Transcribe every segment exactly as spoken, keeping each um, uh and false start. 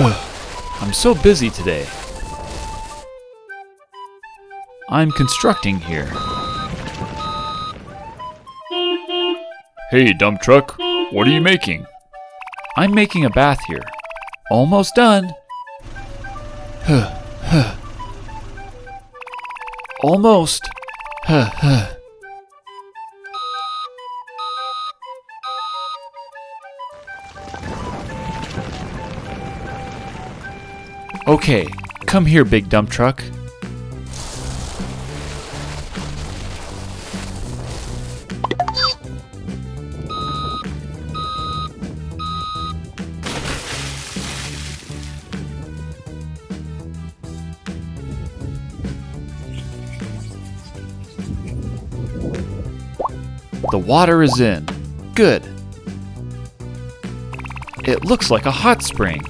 I'm so busy today. I'm constructing here. Hey, dump truck, what are you making? I'm making a bath here. Almost done. Almost. Okay, come here, big dump truck. The water is in. Good. It looks like a hot spring.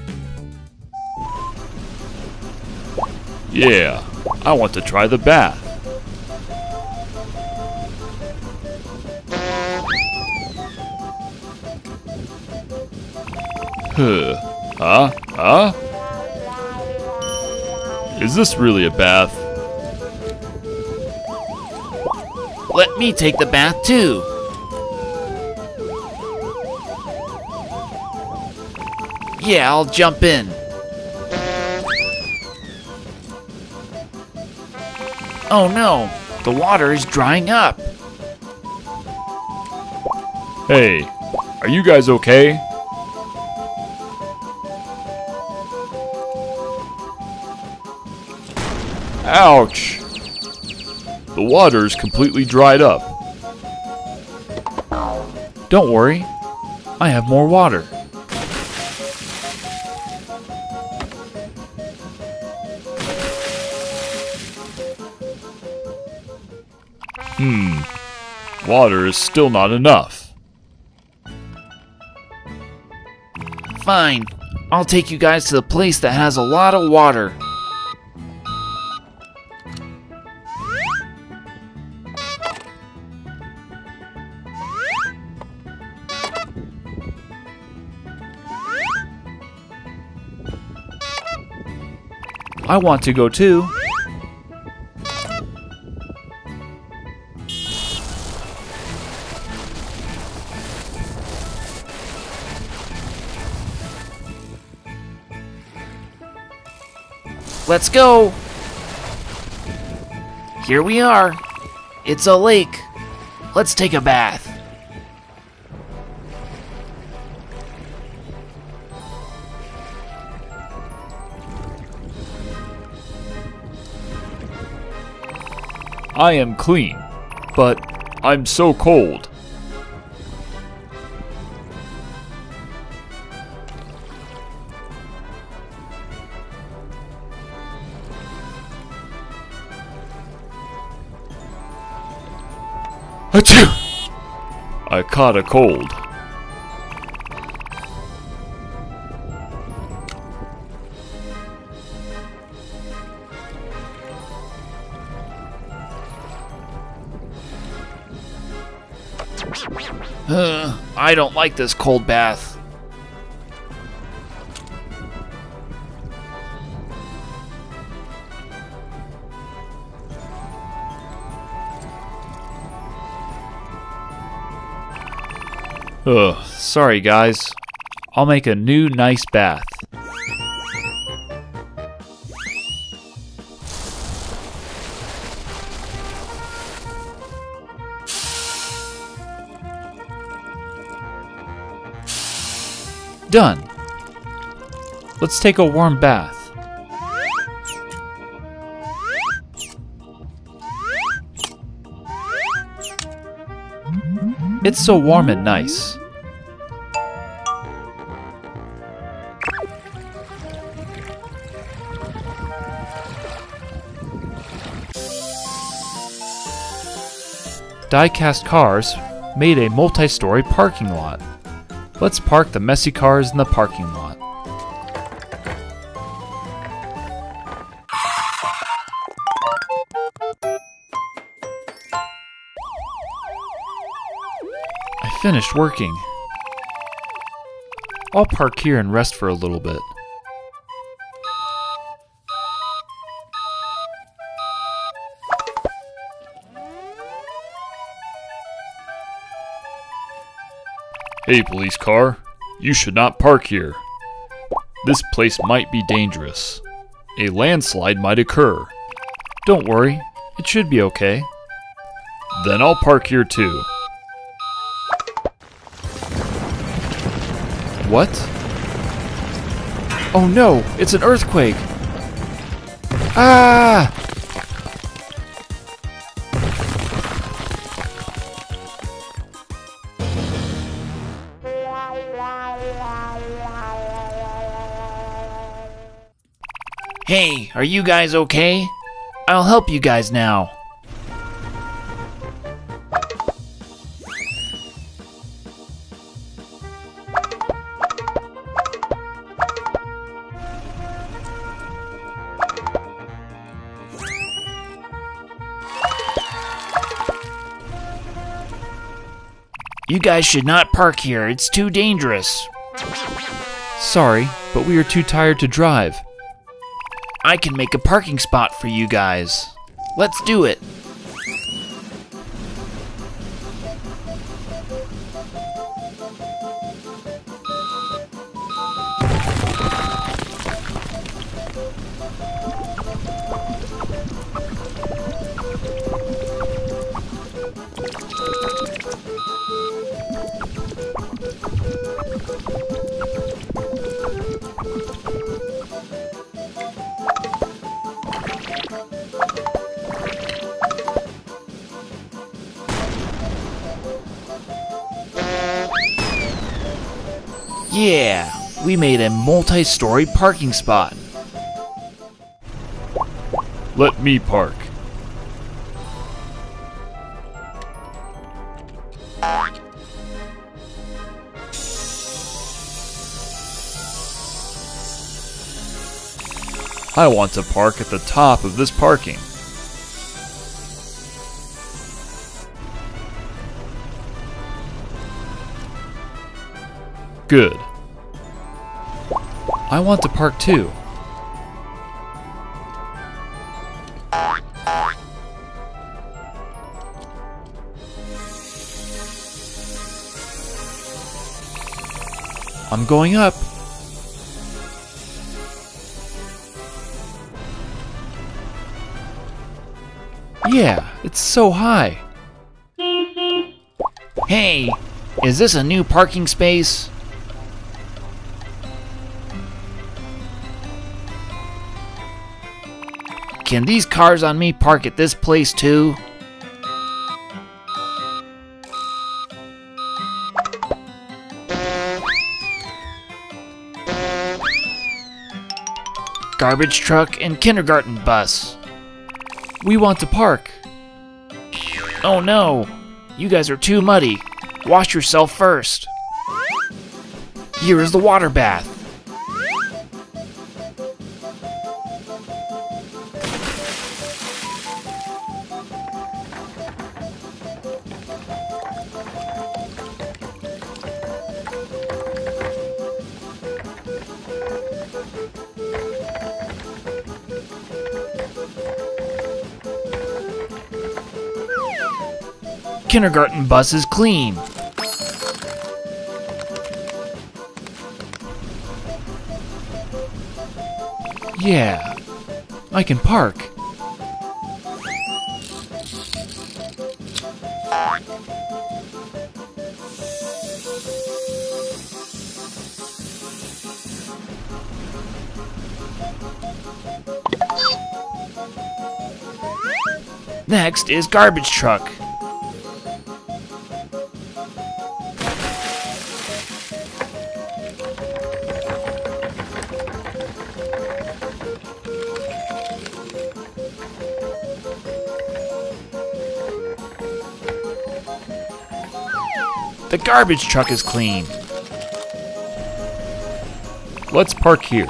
Yeah, I want to try the bath. Huh, huh, huh? Is this really a bath? Let me take the bath too. Yeah, I'll jump in. Oh no, the water is drying up. Hey, are you guys okay? Ouch! The water is completely dried up. Don't worry, I have more water. Hmm, water is still not enough. Fine, I'll take you guys to the place that has a lot of water. I want to go too. Let's go. Here we are. It's a lake. Let's take a bath. I am clean, but I'm so cold. Achoo! I caught a cold. Uh, I don't like this cold bath. Ugh, sorry guys. I'll make a new nice bath. Done. Let's take a warm bath. It's so warm and nice. Die-cast cars made a multi-story parking lot. Let's park the messy cars in the parking lot. I finished working. I'll park here and rest for a little bit. Hey, police car, you should not park here. This place might be dangerous. A landslide might occur. Don't worry, it should be okay. Then I'll park here too. What? Oh no, it's an earthquake! Ah! Hey, are you guys okay? I'll help you guys now. You guys should not park here, it's too dangerous. Sorry, but we are too tired to drive. I can make a parking spot for you guys. Let's do it. Yeah, we made a multi-story parking spot. Let me park. I want to park at the top of this parking. Good. I want to park too. I'm going up. Yeah, it's so high. Hey, is this a new parking space? Can these cars on me park at this place too? Garbage truck and kindergarten bus. We want to park. Oh no, you guys are too muddy. Wash yourself first. Here is the water bath. Kindergarten bus is clean. Yeah, I can park. Next is garbage truck. The garbage truck is clean. Let's park here.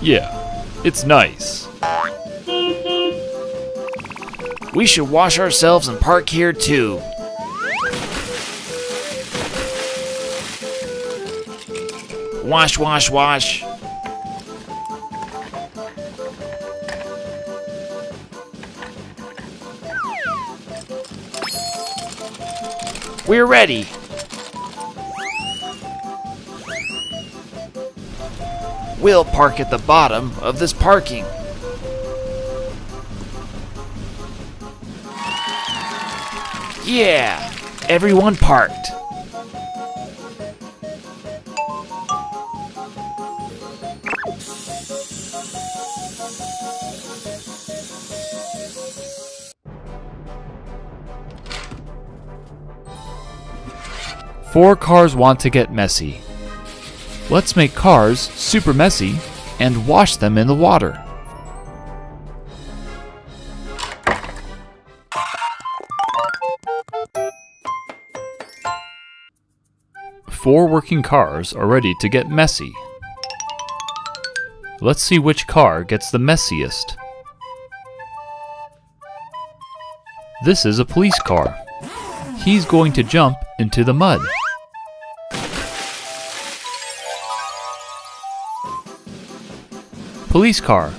Yeah, it's nice. We should wash ourselves and park here too. Wash, wash, wash. We're ready. We'll park at the bottom of this parking. Yeah, everyone parked. Four cars want to get messy. Let's make cars super messy and wash them in the water. Four working cars are ready to get messy. Let's see which car gets the messiest. This is a police car. He's going to jump into the mud. Police car.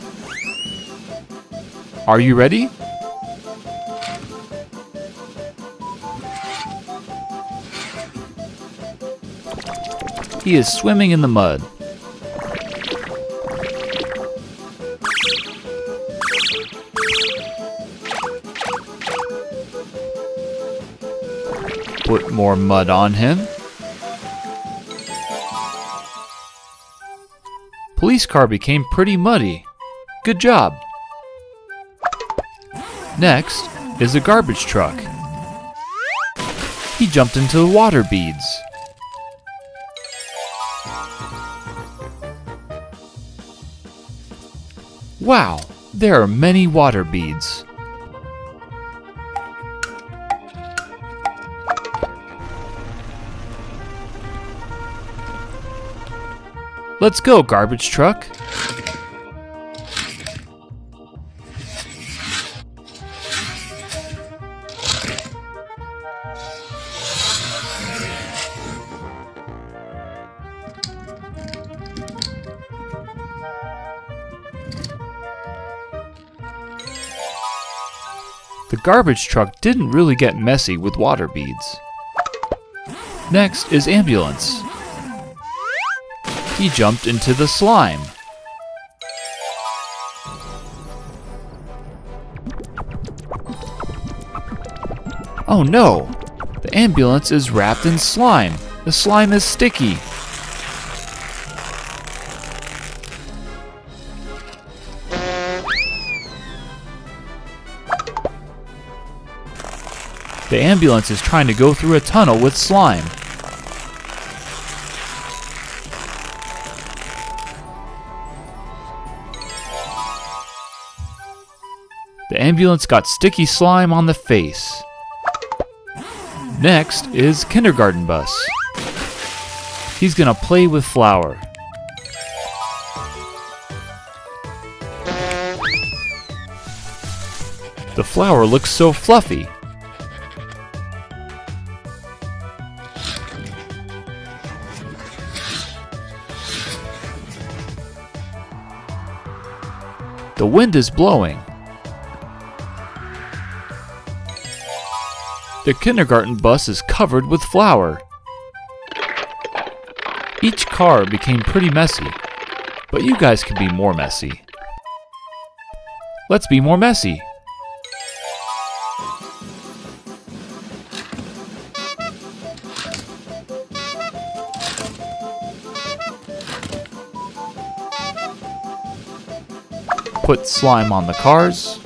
Are you ready? He is swimming in the mud. Put more mud on him. Police car became pretty muddy. Good job. Next is a garbage truck. He jumped into the water beads. Wow, there are many water beads. Let's go, garbage truck. The garbage truck didn't really get messy with water beads. Next is ambulance. He jumped into the slime. Oh no! The ambulance is wrapped in slime. The slime is sticky. The ambulance is trying to go through a tunnel with slime. The ambulance got sticky slime on the face. Next is kindergarten bus. He's gonna play with flour. The flour looks so fluffy. The wind is blowing. The kindergarten bus is covered with flour. Each car became pretty messy, but you guys can be more messy. Let's be more messy. Put slime on the cars.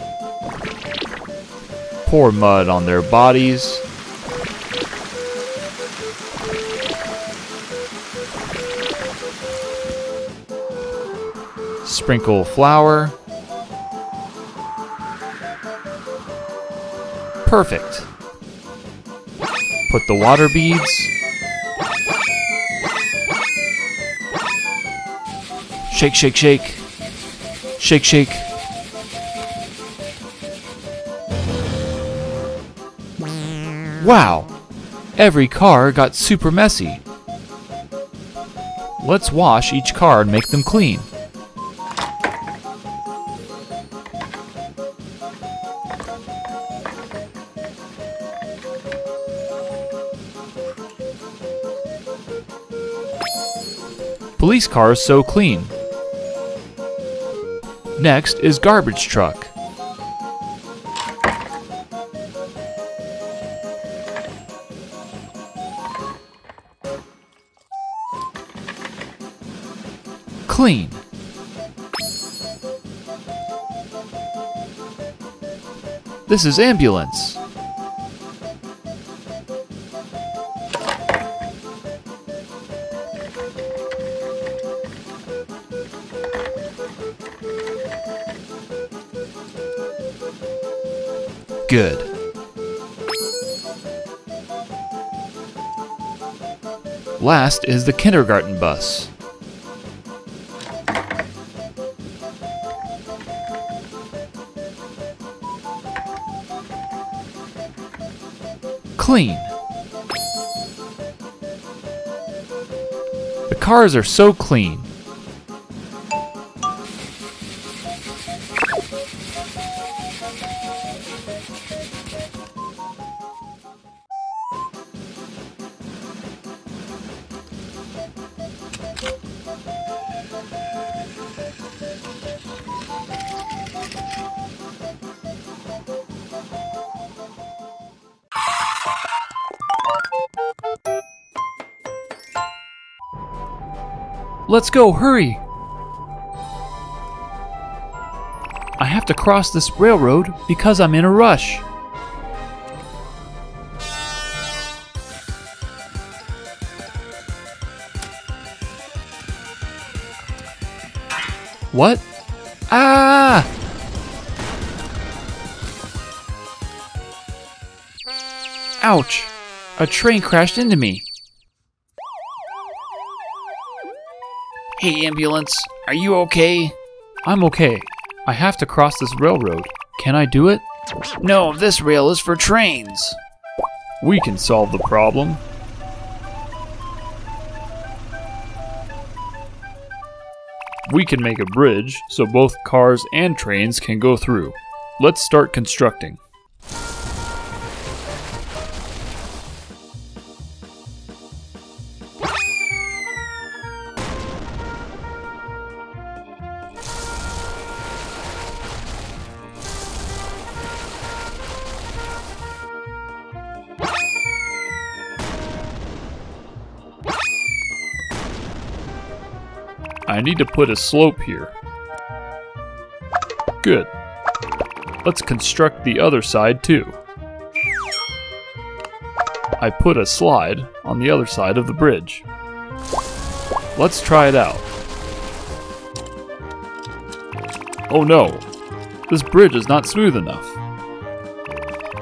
Pour mud on their bodies. Sprinkle flour. Perfect. Put the water beads. Shake, shake, shake. Shake, shake. Wow! Every car got super messy. Let's wash each car and make them clean. Police car is so clean. Next is garbage truck. Clean. This is ambulance. Good. Last is the kindergarten bus. Clean. The cars are so clean. Let's go, hurry! I have to cross this railroad because I'm in a rush. What? Ah! Ouch! A train crashed into me. Hey, ambulance, are you okay? I'm okay. I have to cross this railroad. Can I do it? No, this rail is for trains. We can solve the problem. We can make a bridge so both cars and trains can go through. Let's start constructing. I need to put a slope here. Good. Let's construct the other side too. I put a slide on the other side of the bridge. Let's try it out. Oh no! This bridge is not smooth enough.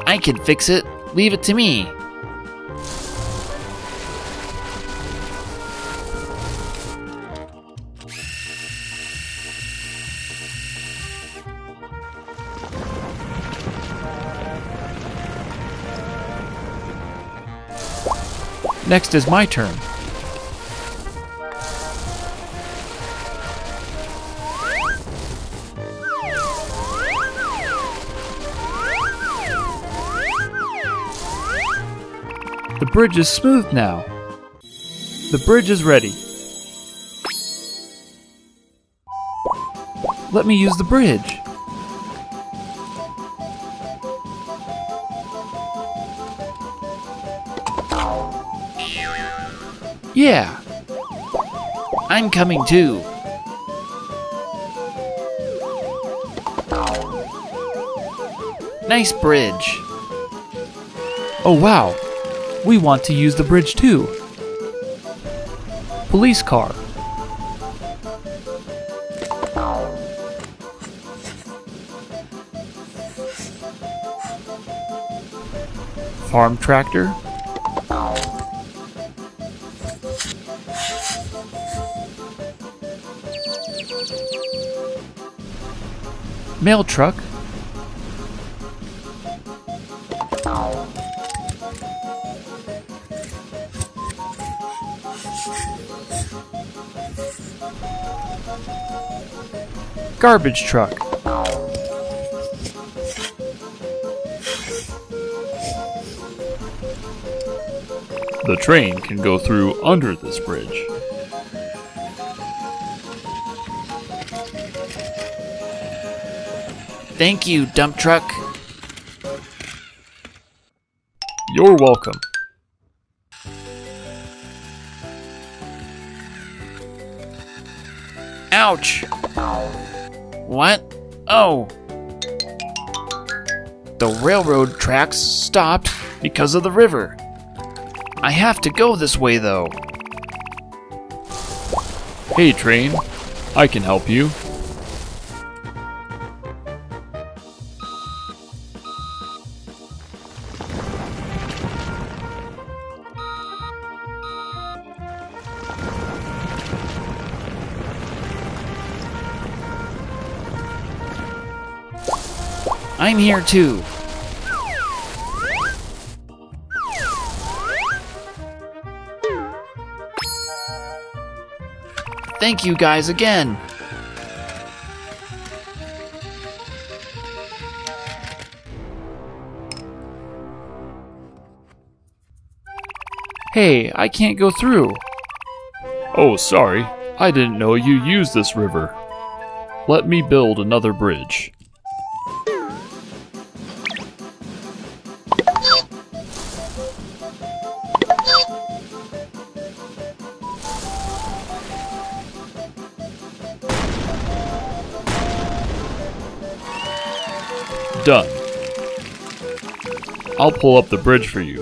I can fix it. Leave it to me. Next is my turn. The bridge is smooth now. The bridge is ready. Let me use the bridge. Yeah, I'm coming too. Nice bridge. Oh wow, we want to use the bridge too. Police car. Farm tractor. Mail truck. garbage truck. The train can go through under this bridge. Thank you, dump truck. You're welcome. Ouch! What? Oh! The railroad tracks stopped because of the river. I have to go this way, though. Hey, train. I can help you. I'm here, too. Thank you guys again. Hey, I can't go through. Oh, sorry. I didn't know you used this river. Let me build another bridge. Done. I'll pull up the bridge for you.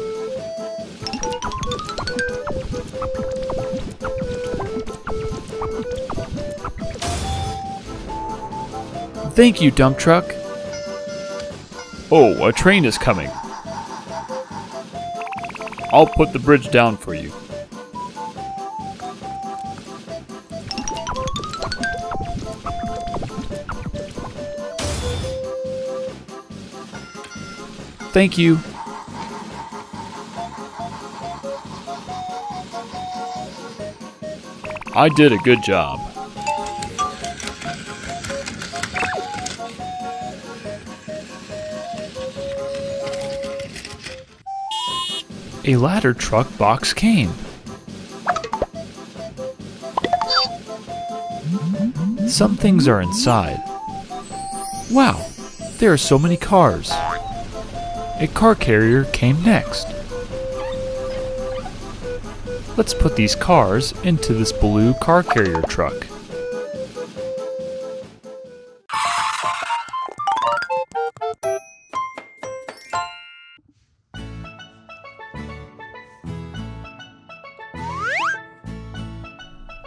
Thank you, dump truck. Oh, a train is coming. I'll put the bridge down for you. Thank you. I did a good job. A ladder truck box came. Some things are inside. Wow, there are so many cars. A car carrier came next. Let's put these cars into this blue car carrier truck.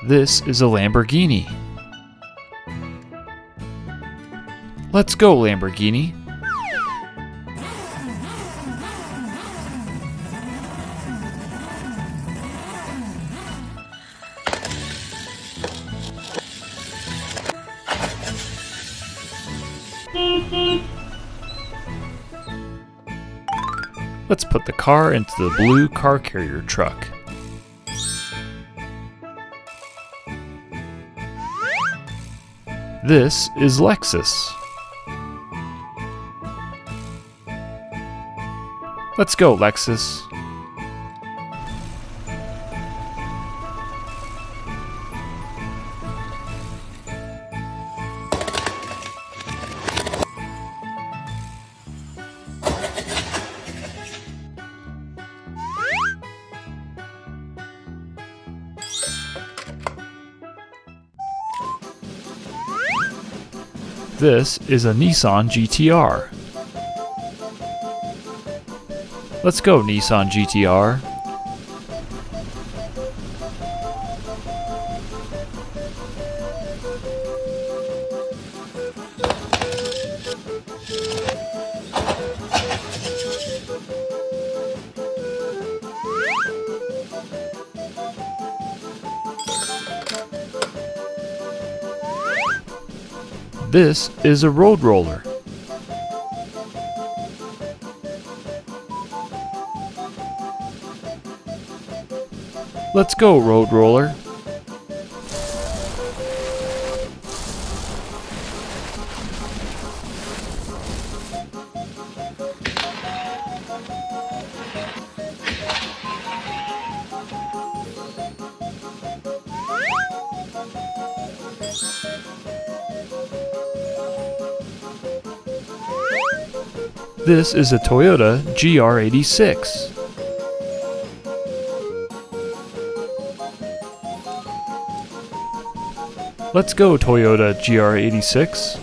This is a Lamborghini. Let's go, Lamborghini. Let's put the car into the blue car carrier truck. This is Lexus. Let's go, Lexus. This is a Nissan G T R. Let's go, Nissan G T R. This is a road roller. Let's go, road roller. This is a Toyota G R eighty-six. Let's go, Toyota G R eighty-six.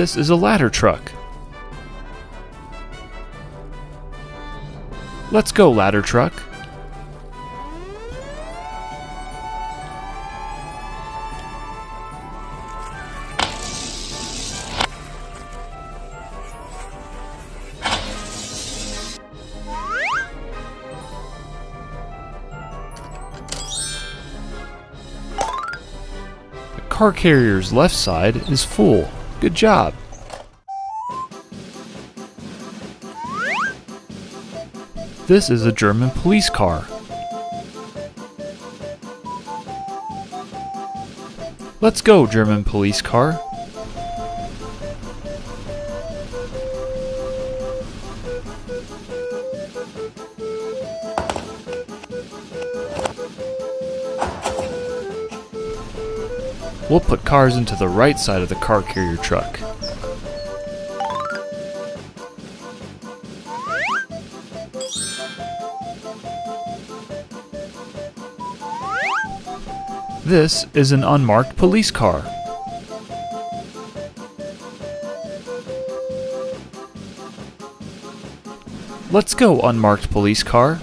This is a ladder truck. Let's go, ladder truck. The car carrier's left side is full. Good job. This is a German police car. Let's go, German police car. We'll put cars into the right side of the car carrier truck. This is an unmarked police car. Let's go, unmarked police car.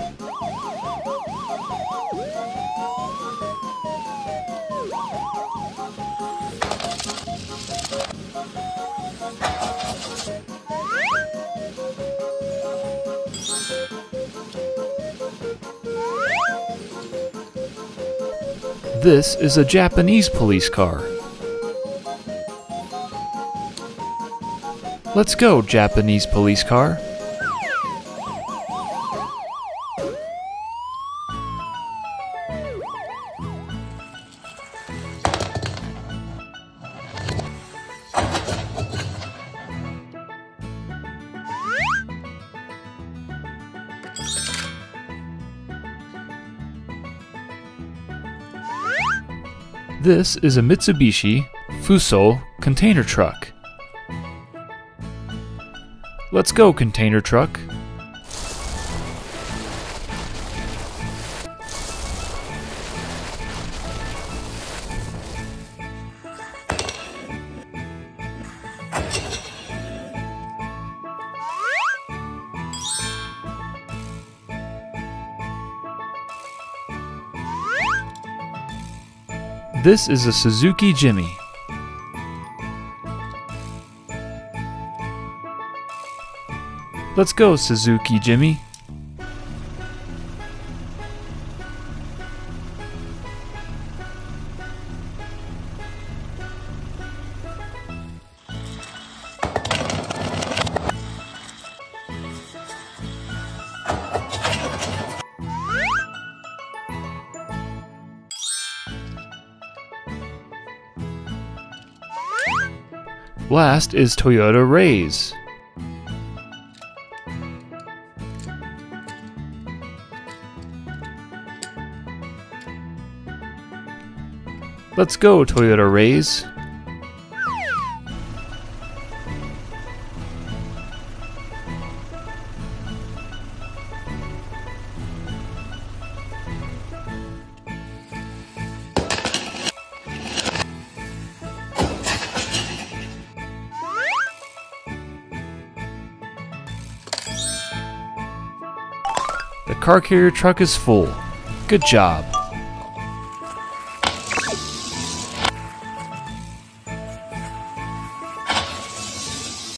This is a Japanese police car. Let's go, Japanese police car. This is a Mitsubishi Fuso container truck. Let's go, container truck. This is a Suzuki Jimmy. Let's go, Suzuki Jimmy. Last is Toyota Raize. Let's go, Toyota Raize. The car carrier truck is full. Good job.